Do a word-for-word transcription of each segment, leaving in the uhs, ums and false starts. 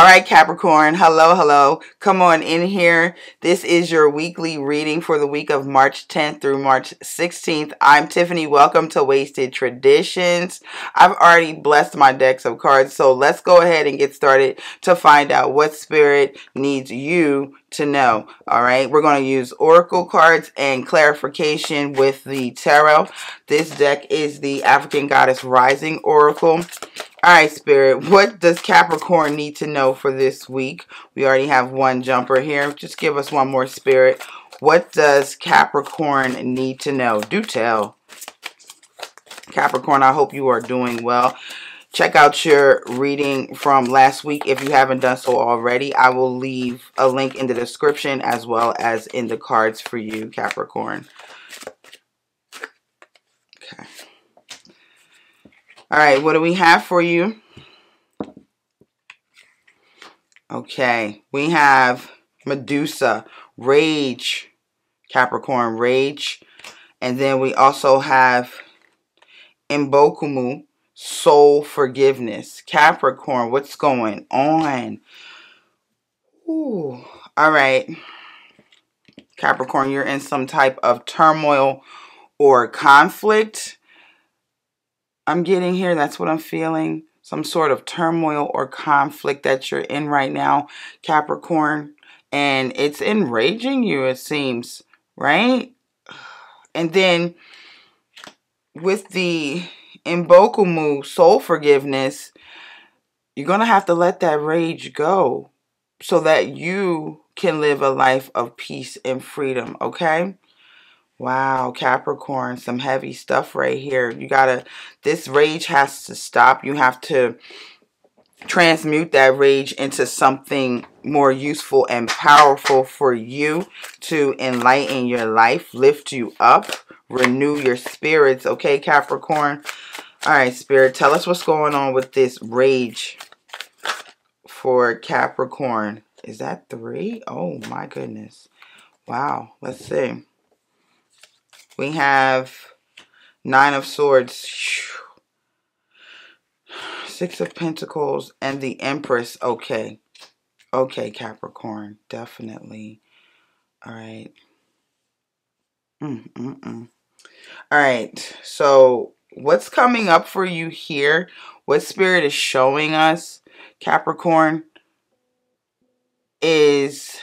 All right, Capricorn, hello, hello. Come on in here. This is your weekly reading for the week of March tenth through March sixteenth. I'm Tiffany. Welcome to Waisted Traditions. I've already blessed my decks of cards, so let's go ahead and get started to find out what spirit needs you to know. All right, we're going to use oracle cards and clarification with the tarot. This deck is the African Goddess Rising Oracle. All right, Spirit, what does Capricorn need to know for this week? We already have one jumper here. Just give us one more, Spirit. What does Capricorn need to know? Do tell. Capricorn, I hope you are doing well. Check out your reading from last week if you haven't done so already. I will leave a link in the description as well as in the cards for you, Capricorn. Okay. All right, what do we have for you? Okay, we have Medusa, rage, Capricorn, rage. And then we also have Mbokumu, soul forgiveness. Capricorn, what's going on? Ooh, all right. Capricorn, you're in some type of turmoil or conflict. I'm getting here, that's what I'm feeling, some sort of turmoil or conflict that you're in right now, Capricorn, and it's enraging you, it seems, right? And then with the Mbokumu, soul forgiveness, you're going to have to let that rage go so that you can live a life of peace and freedom, okay? Wow, Capricorn, some heavy stuff right here. You gotta, this rage has to stop. You have to transmute that rage into something more useful and powerful for you to enlighten your life, lift you up, renew your spirits. Okay, Capricorn? All right, Spirit, tell us what's going on with this rage for Capricorn. Is that three? Oh, my goodness. Wow, let's see. We have Nine of Swords, Six of Pentacles, and the Empress. Okay. Okay, Capricorn. Definitely. All right. Mm, mm, mm. All right. So what's coming up for you here? What spirit is showing us, Capricorn, is...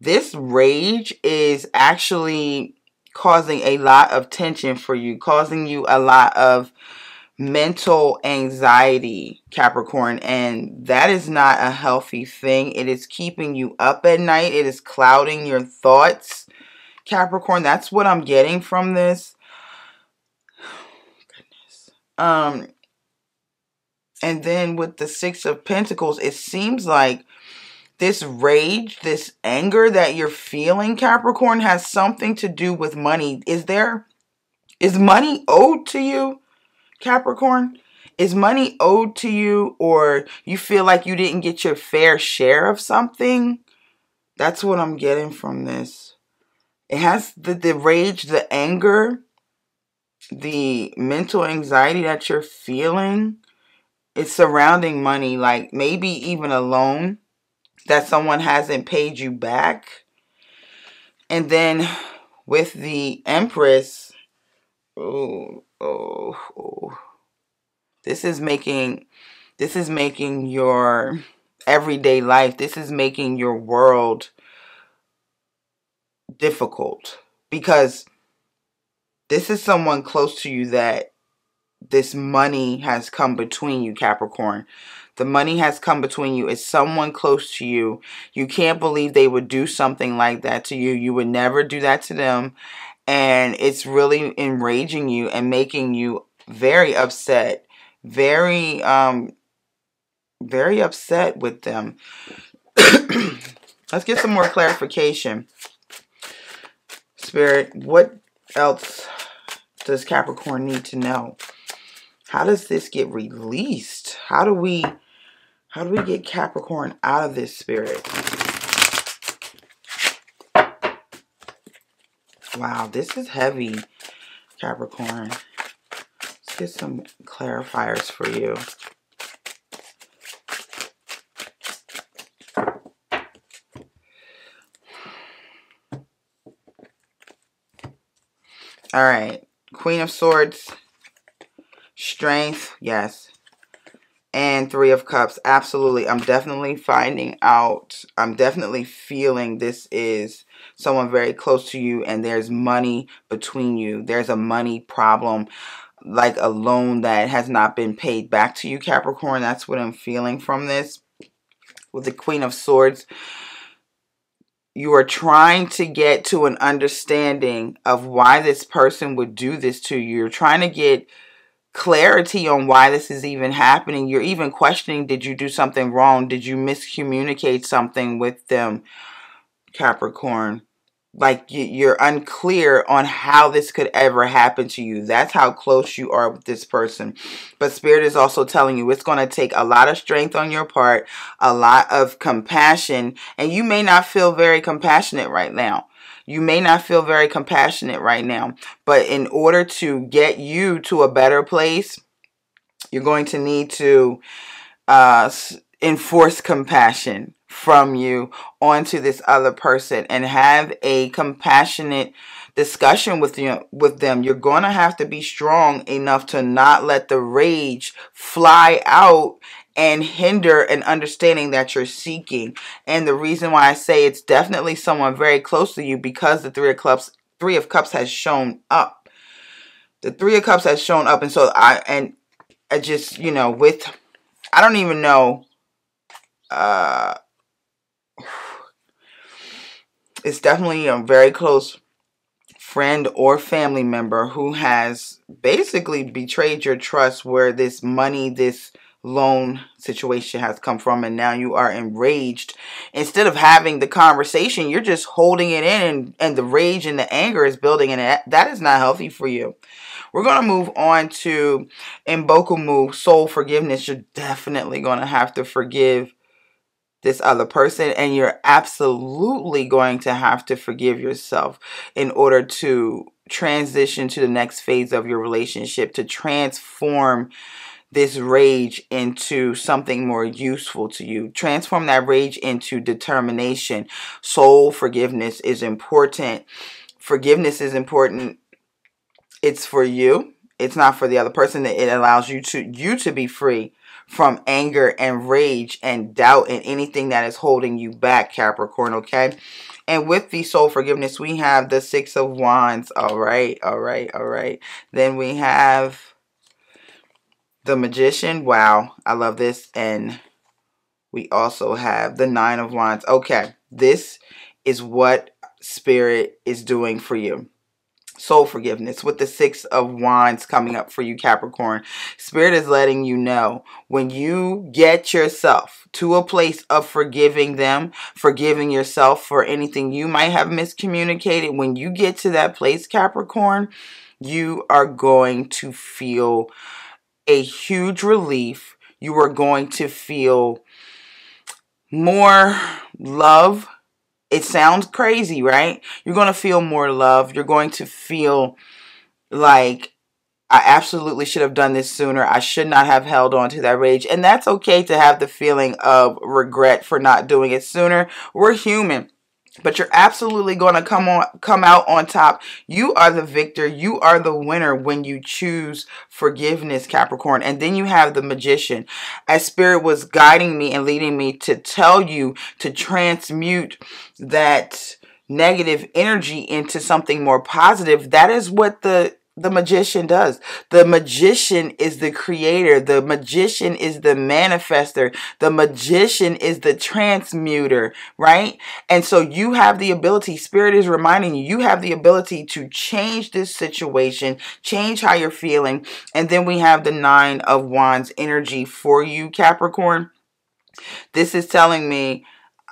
this rage is actually causing a lot of tension for you, causing you a lot of mental anxiety, Capricorn, and that is not a healthy thing. It is keeping you up at night. It is clouding your thoughts, Capricorn. That's what I'm getting from this. Goodness. Um, and then with the Six of Pentacles, it seems like this rage, this anger that you're feeling, Capricorn, has something to do with money. Is there, is money owed to you, Capricorn? Is money owed to you, or you feel like you didn't get your fair share of something? That's what I'm getting from this. It has the, the rage, the anger, the mental anxiety that you're feeling. It's surrounding money, like maybe even a loan that someone hasn't paid you back. And then with the Empress, oh, oh, oh, this is making, this is making your everyday life, this is making your world difficult, because this is someone close to you that this money has come between you, Capricorn. The money has come between you. It's someone close to you. You can't believe they would do something like that to you. You would never do that to them. And it's really enraging you and making you very upset. Very, um, very upset with them. Let's get some more clarification. Spirit, what else does Capricorn need to know? How does this get released? How do we... how do we get Capricorn out of this, Spirit? Wow, this is heavy, Capricorn. Let's get some clarifiers for you. All right. Queen of Swords. Strength. Yes. And Three of Cups. Absolutely. I'm definitely finding out. I'm definitely feeling this is someone very close to you and there's money between you. There's a money problem. Like a loan that has not been paid back to you, Capricorn. That's what I'm feeling from this. With the Queen of Swords, you are trying to get to an understanding of why this person would do this to you. You're trying to get clarity on why this is even happening. You're even questioning, did you do something wrong? Did you miscommunicate something with them, Capricorn? Like, you're unclear on how this could ever happen to you. That's how close you are with this person. But Spirit is also telling you it's going to take a lot of strength on your part, a lot of compassion. And you may not feel very compassionate right now. You may not feel very compassionate right now. But in order to get you to a better place, you're going to need to uh, enforce compassion from you onto this other person and have a compassionate discussion with you with them. You're going to have to be strong enough to not let the rage fly out and hinder an understanding that you're seeking. And the reason why I say it's definitely someone very close to you, because the Three of Cups, Three of Cups has shown up. The Three of Cups has shown up, and so I and I just, you know, with I don't even know uh it's definitely a very close friend or family member who has basically betrayed your trust, where this money, this loan situation has come from, and now you are enraged. Instead of having the conversation, you're just holding it in, and, and the rage and the anger is building, and that, that is not healthy for you. We're going to move on to Mbokumu, soul forgiveness. You're definitely going to have to forgive this other person, and you're absolutely going to have to forgive yourself in order to transition to the next phase of your relationship, to transform this rage into something more useful to you. Transform that rage into determination. Soul forgiveness is important. Forgiveness is important. It's for you. It's not for the other person. It allows you to you to be free from anger and rage and doubt and anything that is holding you back, Capricorn, okay? And with the soul forgiveness, we have the Six of Wands. All right, all right, all right. Then we have the Magician. Wow, I love this. And we also have the Nine of Wands. Okay, this is what Spirit is doing for you. Soul forgiveness with the Six of Wands coming up for you, Capricorn. Spirit is letting you know, when you get yourself to a place of forgiving them, forgiving yourself for anything you might have miscommunicated, when you get to that place, Capricorn, you are going to feel a huge relief. You are going to feel more love. It sounds crazy, right? You're going to feel more love. You're going to feel like, I absolutely should have done this sooner. I should not have held on to that rage. And that's okay to have the feeling of regret for not doing it sooner. We're human. But you're absolutely going to come on, come out on top. You are the victor. You are the winner when you choose forgiveness, Capricorn. And then you have the Magician. As Spirit was guiding me and leading me to tell you to transmute that negative energy into something more positive, that is what the The Magician does. The Magician is the creator. The Magician is the manifester. The Magician is the transmuter, right? And so you have the ability, Spirit is reminding you, you have the ability to change this situation, change how you're feeling. And then we have the Nine of Wands energy for you, Capricorn. This is telling me,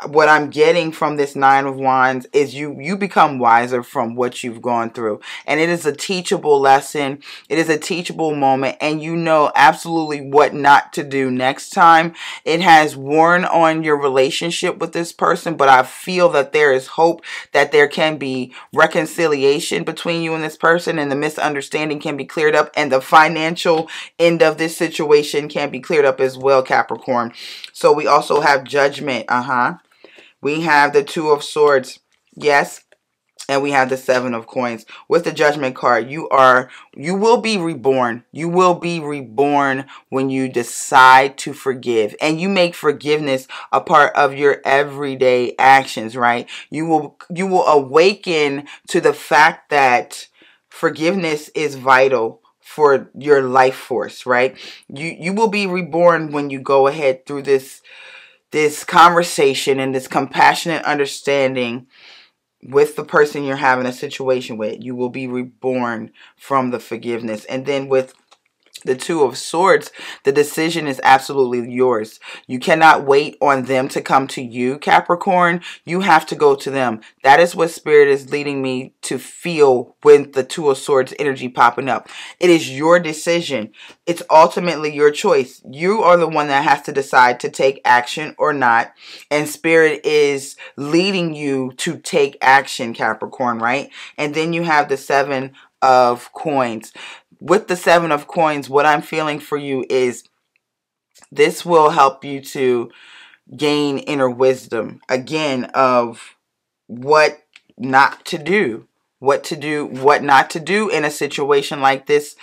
what I'm getting from this Nine of Wands is you you become wiser from what you've gone through. And it is a teachable lesson. It is a teachable moment. And you know absolutely what not to do next time. It has worn on your relationship with this person. But I feel that there is hope, that there can be reconciliation between you and this person. And the misunderstanding can be cleared up. And the financial end of this situation can be cleared up as well, Capricorn. So we also have Judgment. Uh-huh. We have the Two of Swords. Yes, And we have the Seven of Coins with the Judgment card. You are, you will be reborn. You will be reborn when you decide to forgive. And you make forgiveness a part of your everyday actions, right? You will, you will awaken to the fact that forgiveness is vital for your life force, right? You, you will be reborn when you go ahead through this, this conversation and this compassionate understanding with the person you're having a situation with. You will be reborn from the forgiveness. And then with the Two of Swords, the decision is absolutely yours. You cannot wait on them to come to you, Capricorn. You have to go to them. That is what Spirit is leading me to feel with the Two of Swords energy popping up. It is your decision. It's ultimately your choice. You are the one that has to decide to take action or not. And Spirit is leading you to take action, Capricorn, right? And then you have the Seven of Coins. With the Seven of Coins, what I'm feeling for you is this will help you to gain inner wisdom, again, of what not to do, what to do, what not to do in a situation like this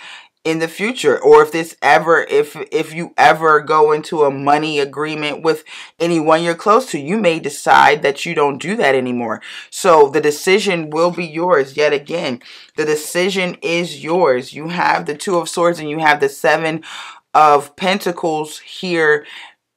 in the future. Or if this ever, if, if you ever go into a money agreement with anyone you're close to, you may decide that you don't do that anymore. So the decision will be yours. Yet again, the decision is yours. You have the Two of Swords and you have the Seven of Pentacles here.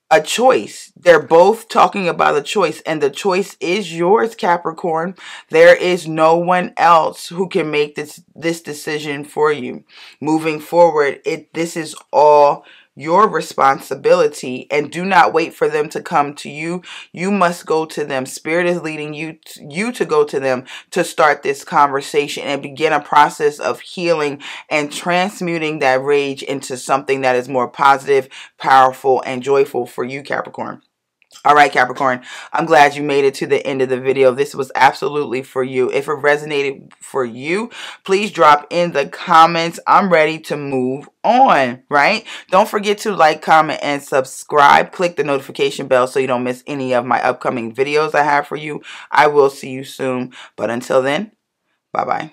A choice. They're both talking about a choice, and the choice is yours, Capricorn. There is no one else who can make this this decision for you. Moving forward, it this is all your responsibility, and do not wait for them to come to you. You must go to them. Spirit is leading you to, you to go to them to start this conversation and begin a process of healing and transmuting that rage into something that is more positive, powerful, and joyful for you, Capricorn. All right, Capricorn, I'm glad you made it to the end of the video. This was absolutely for you. If it resonated for you, please drop in the comments. I'm ready to move on, right? Don't forget to like, comment, and subscribe. Click the notification bell so you don't miss any of my upcoming videos I have for you. I will see you soon. But until then, bye-bye.